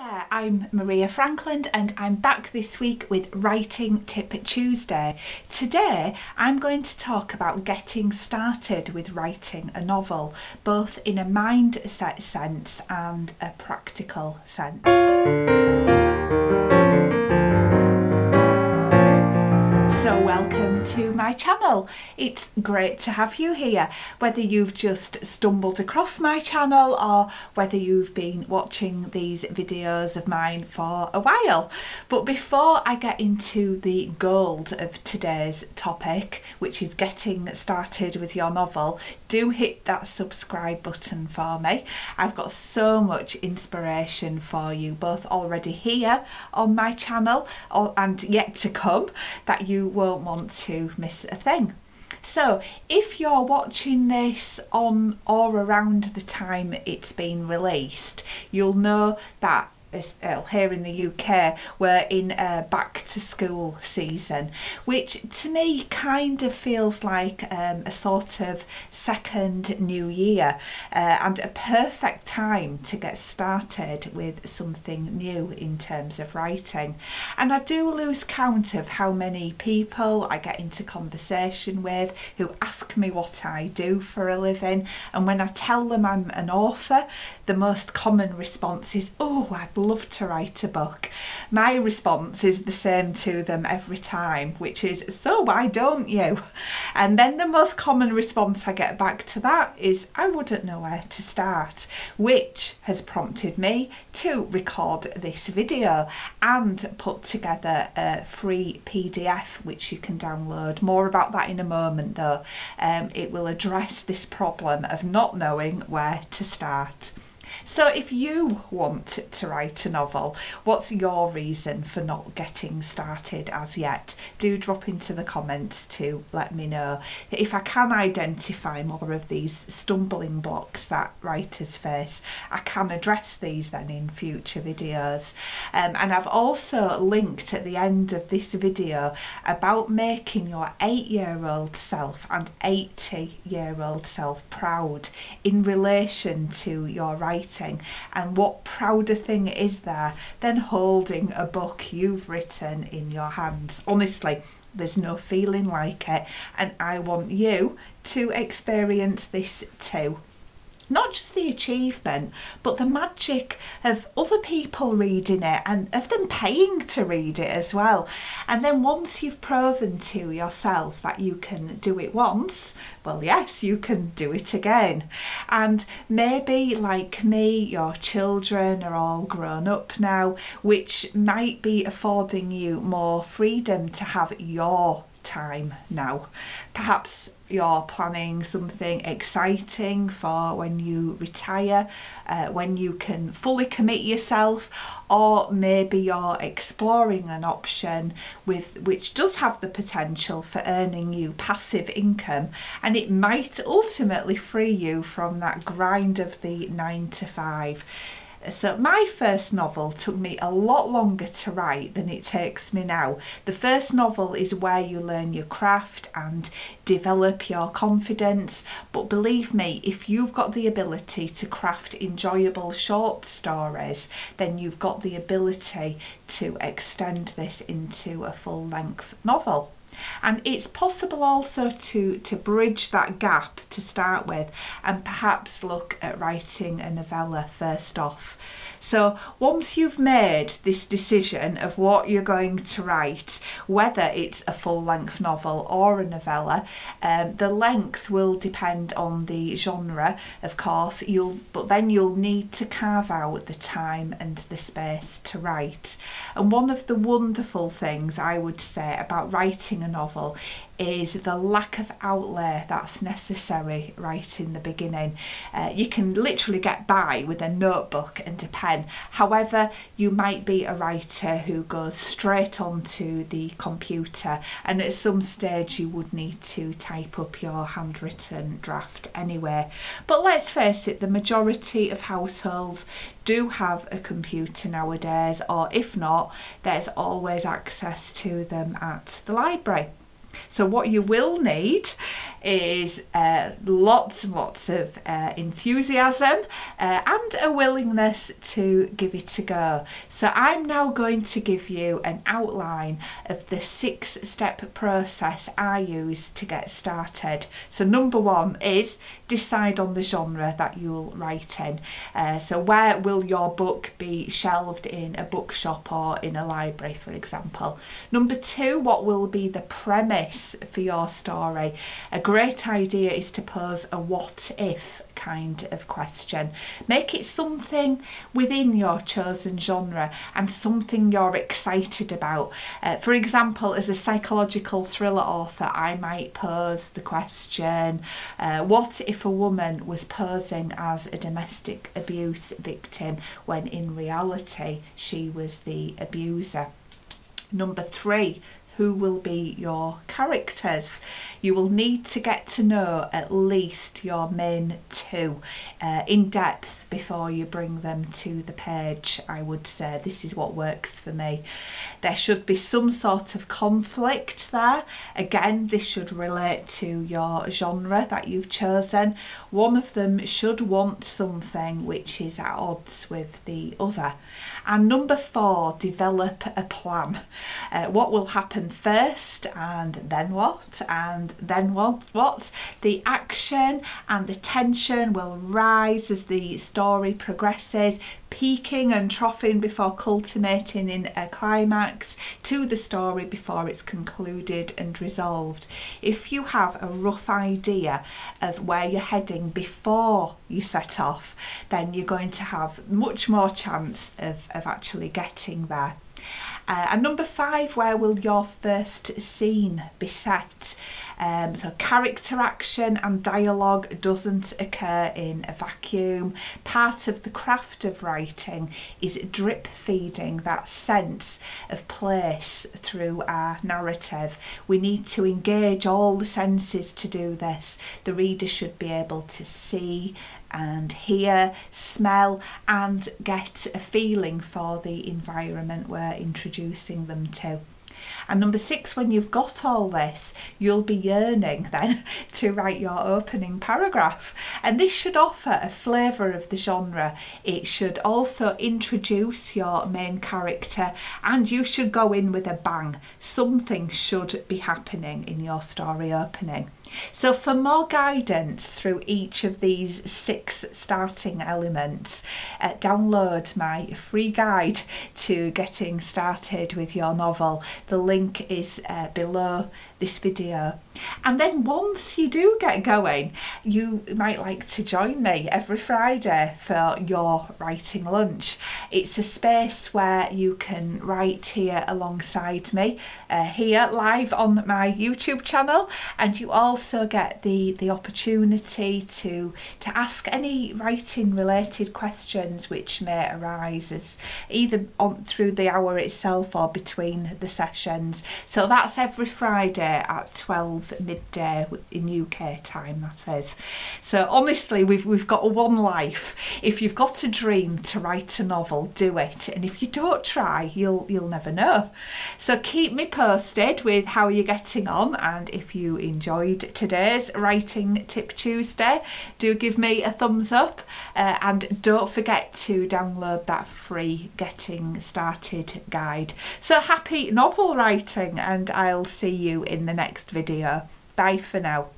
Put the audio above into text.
There, I'm Maria Frankland and I'm back this week with Writing Tip Tuesday. Today I'm going to talk about getting started with writing a novel, both in a mindset sense and a practical sense. So welcome to my channel. It's great to have you here, whether you've just stumbled across my channel or whether you've been watching these videos of mine for a while. But before I get into the gold of today's topic, which is getting started with your novel, do hit that subscribe button for me. I've got so much inspiration for you, both already here on my channel and yet to come, that you won't want to miss a thing. So if you're watching this on or around the time it's been released, you'll know that here in the UK we're in a back to school season, which to me kind of feels like a sort of second new year and a perfect time to get started with something new in terms of writing. And I do lose count of how many people I get into conversation with who ask me what I do for a living, and when I tell them I'm an author, the most common response is, "Oh, I'd love to write a book." My response is the same to them every time, which is, "So why don't you?" And then the most common response I get back to that is, "I wouldn't know where to start," which has prompted me to record this video and put together a free PDF which you can download. More about that in a moment though. It will address this problem of not knowing where to start. So if you want to write a novel, what's your reason for not getting started as yet? Do drop into the comments to let me know. If I can identify more of these stumbling blocks that writers face, I can address these then in future videos. And I've also linked at the end of this video about making your 8-year-old self and 80-year-old self proud in relation to your writing. And what prouder thing is there than holding a book you've written in your hands? Honestly, there's no feeling like it, and I want you to experience this too. Not just the achievement, but the magic of other people reading it and of them paying to read it as well. And then once you've proven to yourself that you can do it once, well, yes, you can do it again. And maybe, like me, your children are all grown up now, which might be affording you more freedom to have your time now. Perhaps you're planning something exciting for when you retire, when you can fully commit yourself, or maybe you're exploring an option which does have the potential for earning you passive income, and it might ultimately free you from that grind of the 9 to 5. So my first novel took me a lot longer to write than it takes me now. The first novel is where you learn your craft and develop your confidence. But believe me, if you've got the ability to craft enjoyable short stories, then you've got the ability to extend this into a full-length novel. And it's possible also to bridge that gap to start with and perhaps look at writing a novella first off. So once you've made this decision of what you're going to write, whether it's a full-length novel or a novella, the length will depend on the genre, of course, but then you'll need to carve out the time and the space to write. And one of the wonderful things I would say about writing a novel is the lack of outlay that's necessary right in the beginning. You can literally get by with a notebook and a pen. However, you might be a writer who goes straight onto the computer, and at some stage you would need to type up your handwritten draft anyway. But let's face it, the majority of households do have a computer nowadays, or if not, there's always access to them at the library. So what you will need is lots of enthusiasm and a willingness to give it a go. So I'm now going to give you an outline of the 6-step process I use to get started. So number 1 is decide on the genre that you'll write in. So where will your book be shelved, in a bookshop or in a library, for example. Number 2, what will be the premise for your story? A great idea is to pose a what if kind of question. Make it something within your chosen genre and something you're excited about. For example, as a psychological thriller author, I might pose the question, what if a woman was posing as a domestic abuse victim when in reality she was the abuser? Number 3, who will be your characters? You will need to get to know at least your main 2 in depth before you bring them to the page, I would say. This is what works for me. There should be some sort of conflict there. Again, this should relate to your genre that you've chosen. One of them should want something which is at odds with the other. And number 4, develop a plan. What will happen first, and then what, and then what? The action and the tension will rise as the story progresses, peaking and troughing before culminating in a climax to the story before it's concluded and resolved. If you have a rough idea of where you're heading before you set off, then you're going to have much more chance of actually getting there. And number 5, where will your first scene be set? So character action and dialogue doesn't occur in a vacuum. Part of the craft of writing is drip feeding that sense of place through our narrative. We need to engage all the senses to do this. The reader should be able to see and hear, smell and get a feeling for the environment we're introducing them to. And number 6, when you've got all this, you'll be yearning then to write your opening paragraph. And this should offer a flavour of the genre. It should also introduce your main character, and you should go in with a bang. Something should be happening in your story opening. So for more guidance through each of these 6 starting elements, download my free guide to getting started with your novel. The link is below this video. And then once you do get going, you might like to join me every Friday for your writing lunch. It's a space where you can write here alongside me, here live on my YouTube channel, and you also get the opportunity to ask any writing related questions which may arise, as either on through the hour itself or between the sessions. So that's every Friday at 12 midday in UK time, that is. So honestly, we've got one life. If you've got a dream to write a novel, do it, and if you don't try, you'll never know. So keep me posted with how you're getting on, and if you enjoyed today's Writing Tip Tuesday, do give me a thumbs up, and don't forget to download that free Getting Started guide. So happy novel writing, and I'll see you in the next video. Bye for now.